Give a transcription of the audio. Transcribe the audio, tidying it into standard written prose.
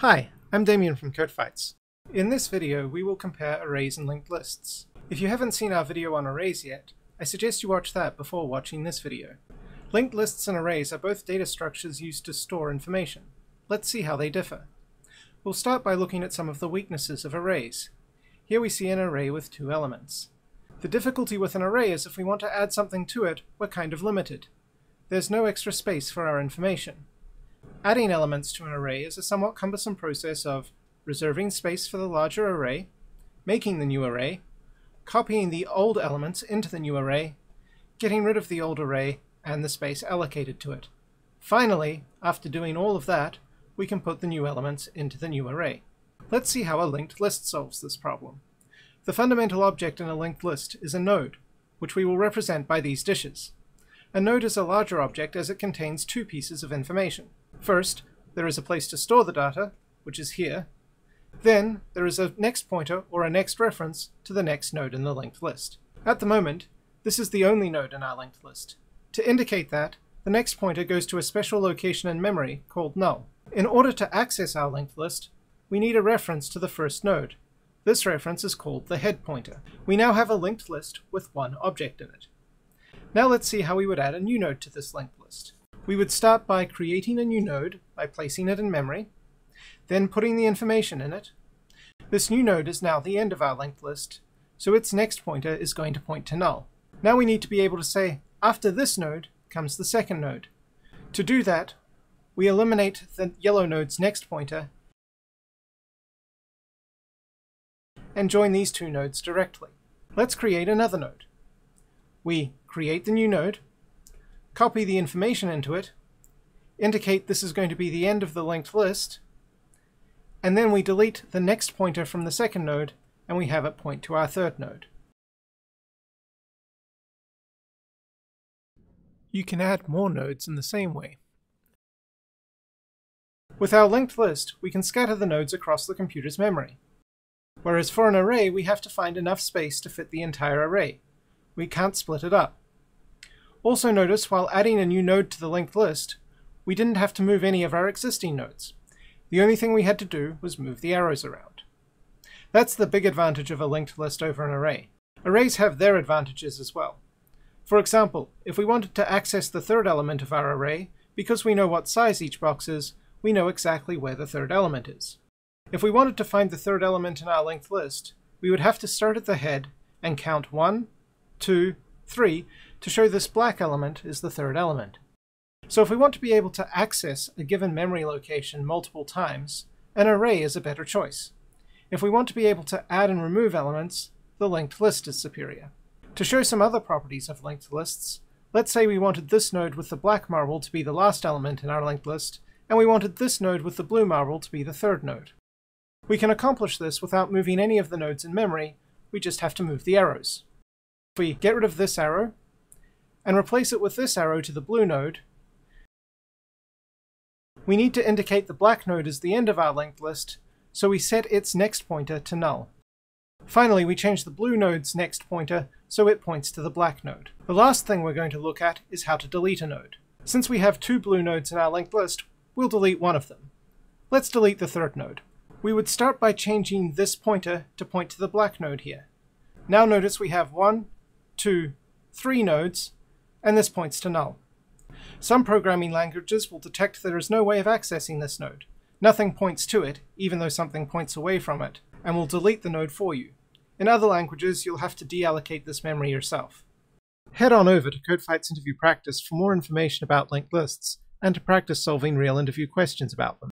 Hi, I'm Damien from Code Fights. In this video, we will compare arrays and linked lists. If you haven't seen our video on arrays yet, I suggest you watch that before watching this video. Linked lists and arrays are both data structures used to store information. Let's see how they differ. We'll start by looking at some of the weaknesses of arrays. Here we see an array with two elements. The difficulty with an array is if we want to add something to it, we're kind of limited. There's no extra space for our information. Adding elements to an array is a somewhat cumbersome process of reserving space for the larger array, making the new array, copying the old elements into the new array, getting rid of the old array and the space allocated to it. Finally, after doing all of that, we can put the new elements into the new array. Let's see how a linked list solves this problem. The fundamental object in a linked list is a node, which we will represent by these dishes. A node is a larger object as it contains two pieces of information. First, there is a place to store the data, which is here. Then, there is a next pointer or a next reference to the next node in the linked list. At the moment, this is the only node in our linked list. To indicate that, the next pointer goes to a special location in memory called null. In order to access our linked list, we need a reference to the first node. This reference is called the head pointer. We now have a linked list with one object in it. Now let's see how we would add a new node to this linked list. We would start by creating a new node by placing it in memory, then putting the information in it. This new node is now the end of our linked list, so its next pointer is going to point to null. Now we need to be able to say, after this node comes the second node. To do that, we eliminate the yellow node's next pointer and join these two nodes directly. Let's create another node. We create the new node, copy the information into it, indicate this is going to be the end of the linked list, and then we delete the next pointer from the second node, and we have it point to our third node. You can add more nodes in the same way. With our linked list, we can scatter the nodes across the computer's memory. Whereas for an array, we have to find enough space to fit the entire array. We can't split it up. Also notice, while adding a new node to the linked list, we didn't have to move any of our existing nodes. The only thing we had to do was move the arrows around. That's the big advantage of a linked list over an array. Arrays have their advantages as well. For example, if we wanted to access the third element of our array, because we know what size each box is, we know exactly where the third element is. If we wanted to find the third element in our linked list, we would have to start at the head and count 1, 2, 3 to show this black element is the third element. So if we want to be able to access a given memory location multiple times, an array is a better choice. If we want to be able to add and remove elements, the linked list is superior. To show some other properties of linked lists, let's say we wanted this node with the black marble to be the last element in our linked list, and we wanted this node with the blue marble to be the third node. We can accomplish this without moving any of the nodes in memory, we just have to move the arrows. If we get rid of this arrow and replace it with this arrow to the blue node, we need to indicate the black node is the end of our linked list, so we set its next pointer to null. Finally, we change the blue node's next pointer so it points to the black node. The last thing we're going to look at is how to delete a node. Since we have two blue nodes in our linked list, we'll delete one of them. Let's delete the third node. We would start by changing this pointer to point to the black node here. Now notice we have 1, 2, 3 nodes, and this points to null. Some programming languages will detect there is no way of accessing this node. Nothing points to it, even though something points away from it, and will delete the node for you. In other languages, you'll have to deallocate this memory yourself. Head on over to CodeFight's Interview Practice for more information about linked lists, and to practice solving real interview questions about them.